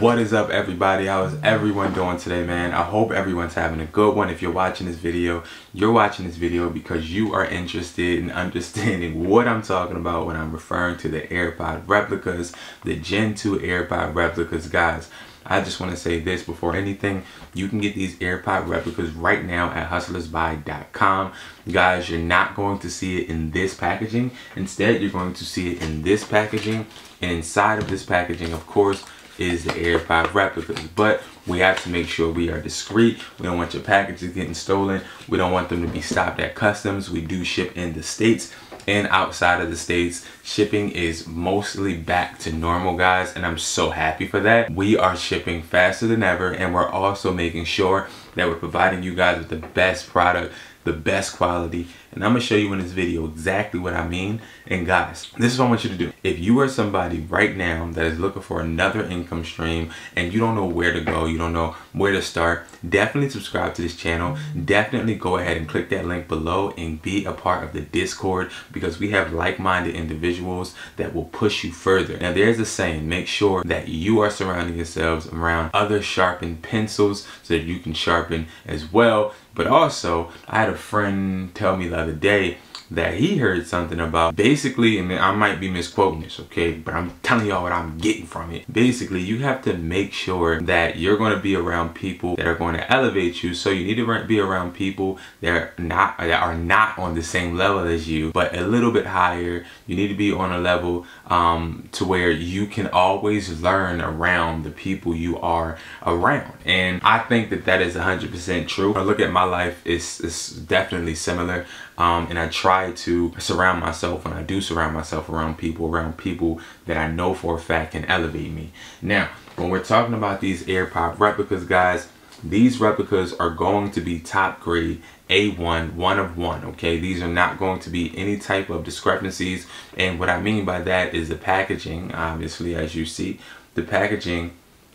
What is up, everybody? How is everyone doing today, man? I hope everyone's having a good one. If you're watching this video, you're watching this video because you are interested in understanding what I'm talking about when I'm referring to the AirPod replicas, the Gen 2 AirPod replicas. Guys, I just want to say this before anything. You can get these AirPod replicas right now at hustlersbuy.com. Guys, you're not going to see it in this packaging. Instead, you're going to see it in this packaging. And inside of this packaging, of course, is the AirPod replicas, but we have to make sure we are discreet. We don't want your packages getting stolen. We don't want them to be stopped at customs. We do ship in the States and outside of the States. Shipping is mostly back to normal, guys, and I'm so happy for that. We are shipping faster than ever, and we're also making sure that we're providing you guys with the best product, the best quality, and I'm gonna show you in this video exactly what I mean. And guys, this is what I want you to do. If you are somebody right now that is looking for another income stream and you don't know where to go, you don't know where to start, definitely subscribe to this channel. Definitely go ahead and click that link below and be a part of the Discord, because we have like-minded individuals that will push you further. Now, there's a saying, make sure that you are surrounding yourselves around other sharpened pencils so that you can sharpen as well. But also, I had a friend tell me the other day that he heard something about, basically, and I might be misquoting this, okay, but I'm telling y'all what I'm getting from it. Basically, you have to make sure that you're going to be around people that are going to elevate you. So you need to be around people that are not on the same level as you, but a little bit higher. You need to be on a level to where you can always learn around the people you are around. And I think that that is 100% true. When I look at my life, it's definitely similar, and I try to surround myself, when I do surround myself around people that I know for a fact can elevate me. Now, when we're talking about these AirPod replicas, guys, these replicas are going to be top grade, A1, one of one, okay? These are not going to be any type of discrepancies. And what I mean by that is the packaging, obviously, as you see, the packaging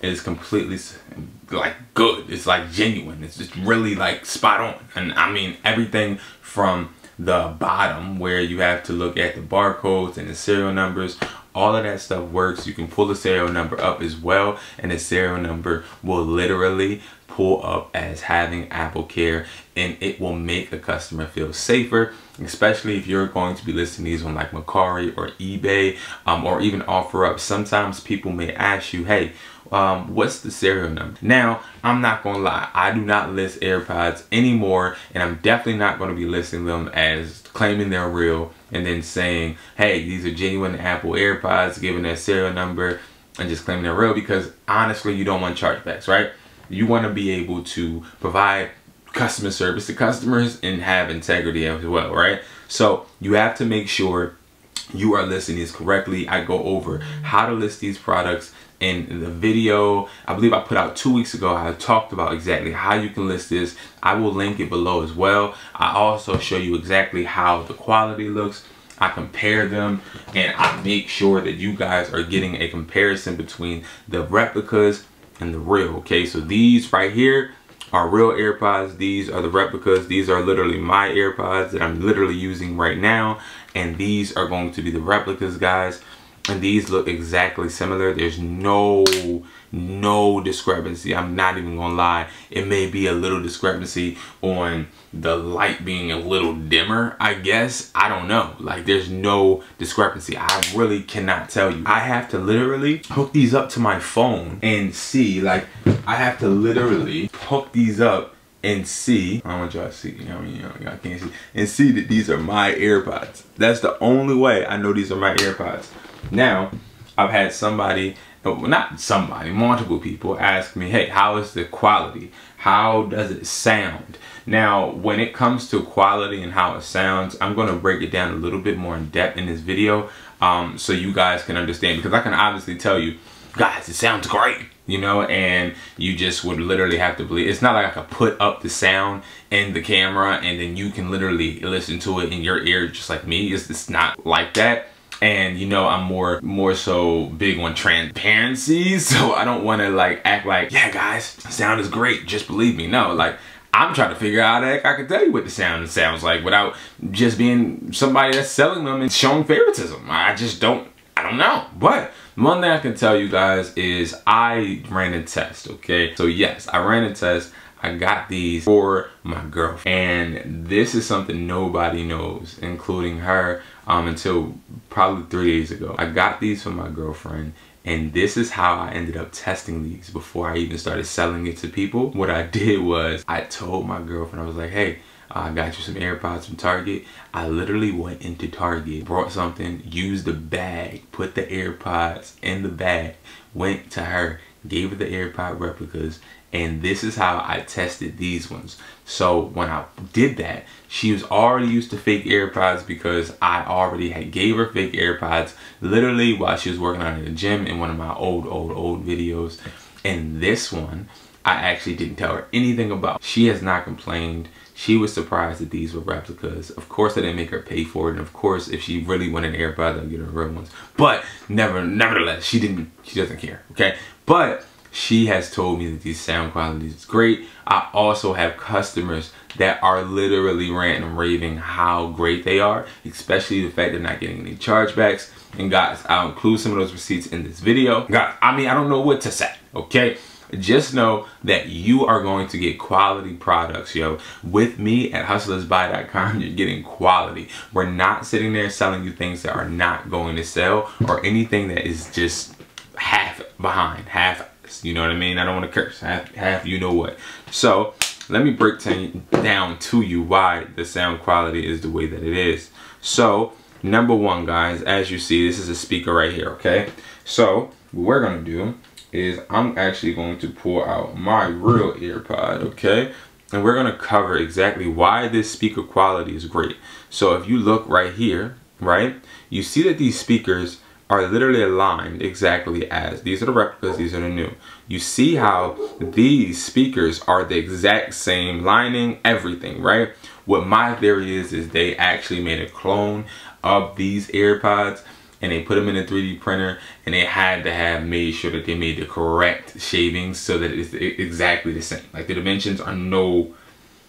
is completely like good. It's like genuine. It's just really like spot on. And I mean, everything from the bottom, where you have to look at the barcodes and the serial numbers, all of that stuff works. You can pull the serial number up as well, and the serial number will literally pull up as having Apple Care, and it will make a customer feel safer, especially if you're going to be listing these on like Mercari or eBay, or even OfferUp. Sometimes people may ask you, hey, what's the serial number? Now, I'm not gonna lie, I do not list AirPods anymore, and I'm definitely not gonna be listing them as claiming they're real and then saying, hey, these are genuine Apple AirPods, giving their serial number and just claiming they're real, because honestly, you don't want chargebacks, right? You want to be able to provide customer service to customers and have integrity as well, right? So you have to make sure you are listing these correctly. I go over how to list these products in the video I believe I put out 2 weeks ago. I talked about exactly how you can list this. I will link it below as well. I also show you exactly how the quality looks. I compare them, and I make sure that you guys are getting a comparison between the replicas and the real, okay? So these right here are real AirPods. These are the replicas. These are literally my AirPods that I'm literally using right now, and these are going to be the replicas, guys. And these look exactly similar. There's no discrepancy. I'm not even gonna lie, it may be a little discrepancy on the light being a little dimmer, I guess, I don't know. Like, there's no discrepancy. I really cannot tell you. I have to literally hook these up to my phone and see, like, I have to literally hook these up and see. I don't want y'all to see, you know what I mean? Y'all can't see. And see that these are my AirPods. That's the only way I know these are my AirPods. Now, I've had somebody, multiple people ask me, hey, how is the quality? How does it sound? Now, when it comes to quality and how it sounds, I'm going to break it down a little bit more in depth in this video, so you guys can understand, because I can obviously tell you, guys, it sounds great, you know, and you just would literally have to believe. It's not like I could put up the sound in the camera and then you can literally listen to it in your ear just like me. It's not like that. And you know, I'm more so big on transparency, so I don't want to like act like, yeah guys, sound is great, just believe me. No, like, I'm trying to figure out how the heck I can tell you what the sound sounds like without just being somebody that's selling them and showing favoritism. I just don't, don't know. But one thing I can tell you guys is I ran a test, okay? So yes, I ran a test. I got these for my girlfriend, and this is something nobody knows, including her, until probably 3 days ago. I got these for my girlfriend, and this is how I ended up testing these before I even started selling it to people. What I did was I told my girlfriend, I was like, hey, I got you some AirPods from Target. I literally went into Target, brought something, used the bag, put the AirPods in the bag, went to her, gave her the AirPod replicas, and this is how I tested these ones. So when I did that, she was already used to fake AirPods because I already had gave her fake AirPods literally while she was working out in the gym in one of my old videos. And this one, I actually didn't tell her anything about. She has not complained. She was surprised that these were replicas. Of course, I didn't make her pay for it. And of course, if she really wanted AirPods, I'd get her real ones. But nevertheless, she doesn't care, okay? But she has told me that these sound quality is great. I also have customers that are literally ranting and raving how great they are, especially the fact they're not getting any chargebacks. And guys, I'll include some of those receipts in this video. Guys, I mean, I don't know what to say, okay? Just know that you are going to get quality products, yo. With me at hustlersbuy.com, you're getting quality. We're not sitting there selling you things that are not going to sell or anything that is just half behind, half, you know what I mean? I don't want to curse, half you know what. So let me break down to you why the sound quality is the way that it is. So number one, guys, as you see, this is a speaker right here, okay? So what we're going to do is I'm actually going to pull out my real AirPod, okay? And we're gonna cover exactly why this speaker quality is great. So if you look right here, right, you see that these speakers are literally aligned exactly as, these are the replicas, these are the new. You see how these speakers are the exact same lining, everything, right? What my theory is they actually made a clone of these AirPods and they put them in a 3D printer, and they had to have made sure that they made the correct shavings so that it's exactly the same. Like the dimensions are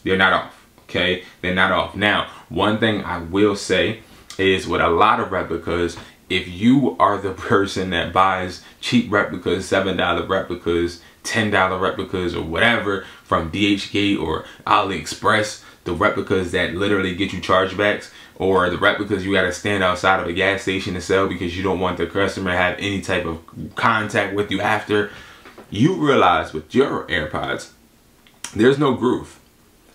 they're not off, okay? They're not off. Now, one thing I will say is with a lot of replicas, if you are the person that buys cheap replicas, $7 replicas, $10 replicas or whatever from DHgate or AliExpress, the replicas that literally get you chargebacks, or the replicas you gotta stand outside of a gas station to sell because you don't want the customer to have any type of contact with you after, you realize with your AirPods, there's no groove.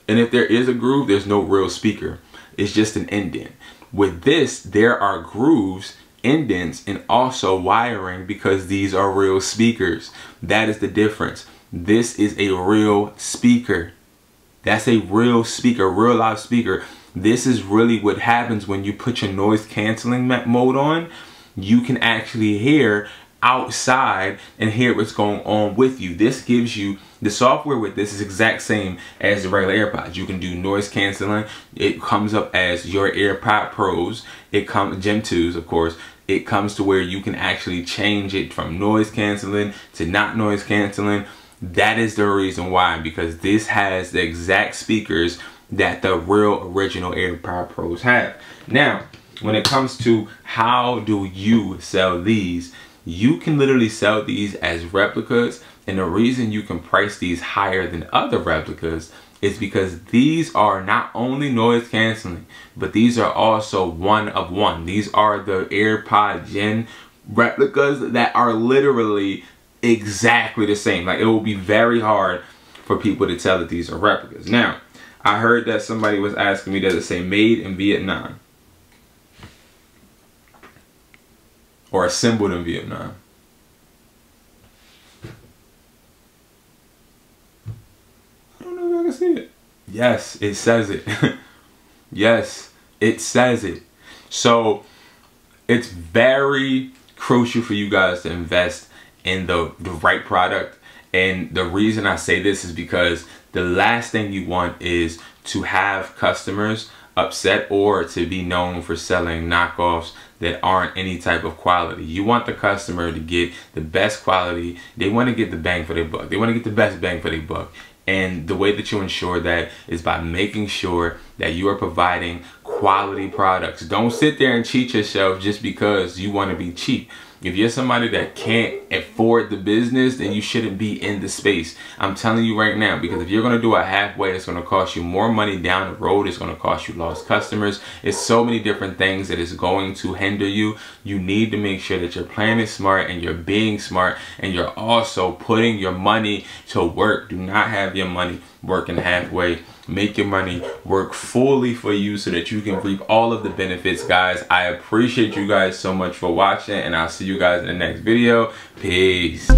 And if there is a groove, there's no real speaker. It's just an indent. With this, there are grooves, indents, and also wiring because these are real speakers. That is the difference. This is a real speaker. That's a real speaker, real live speaker. This is really what happens when you put your noise canceling mode on. You can actually hear outside and hear what's going on with you. This gives you, the software with this is exact same as the regular AirPods. You can do noise canceling. It comes up as your AirPod Pros. It comes, Gem 2s of course. It comes to where you can actually change it from noise canceling to not noise canceling. That is the reason why, because this has the exact speakers that the real original AirPod Pros have. Now, when it comes to how do you sell these, you can literally sell these as replicas, and the reason you can price these higher than other replicas is because these are not only noise canceling, but these are also one of one. These are the AirPod Gen replicas that are literally exactly the same. Like, it will be very hard for people to tell that these are replicas. Now, I heard that somebody was asking me, does it say made in Vietnam or assembled in Vietnam? I don't know if I can see it. Yes, it says it. Yes, it says it. So it's very crucial for you guys to invest in the right product. And the reason I say this is because the last thing you want is to have customers upset or to be known for selling knockoffs that aren't any type of quality. You want the customer to get the best quality. They want to get the bang for their buck. They want to get the best bang for their buck. And the way that you ensure that is by making sure that you are providing quality products. Don't sit there and cheat yourself just because you want to be cheap. If you're somebody that can't afford the business, then you shouldn't be in the space. I'm telling you right now, because if you're going to do it halfway, it's going to cost you more money down the road. It's going to cost you lost customers. It's so many different things that is going to hinder you. You need to make sure that your plan is smart and you're being smart and you're also putting your money to work. Do not have your money working halfway. Make your money work fully for you so that you can reap all of the benefits, guys. I appreciate you guys so much for watching, and I'll see you guys in the next video. Peace.